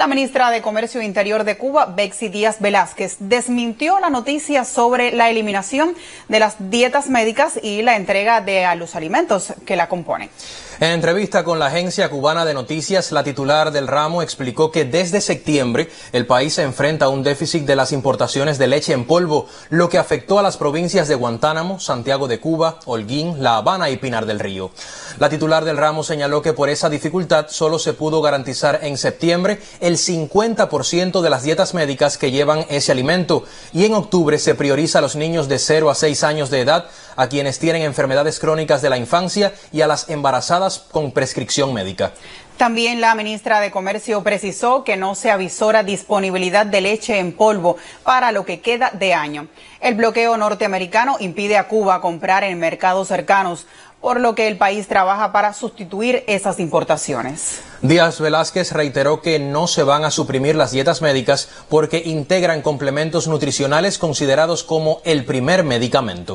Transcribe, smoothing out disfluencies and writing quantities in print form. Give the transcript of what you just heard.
La ministra de Comercio Interior de Cuba, Betsy Díaz Velázquez, desmintió la noticia sobre la eliminación de las dietas médicas y la entrega de a los alimentos que la componen. En entrevista con la Agencia Cubana de Noticias, la titular del ramo explicó que desde septiembre el país se enfrenta a un déficit de las importaciones de leche en polvo, lo que afectó a las provincias de Guantánamo, Santiago de Cuba, Holguín, La Habana y Pinar del Río. La titular del ramo señaló que por esa dificultad solo se pudo garantizar en septiembre el 50% de las dietas médicas que llevan ese alimento, y en octubre se prioriza a los niños de 0 a 6 años de edad, a quienes tienen enfermedades crónicas de la infancia y a las embarazadas con prescripción médica. También la ministra de Comercio precisó que no se avisora disponibilidad de leche en polvo para lo que queda de año. El bloqueo norteamericano impide a Cuba comprar en mercados cercanos, por lo que el país trabaja para sustituir esas importaciones. Díaz Velázquez reiteró que no se van a suprimir las dietas médicas porque integran complementos nutricionales considerados como el primer medicamento.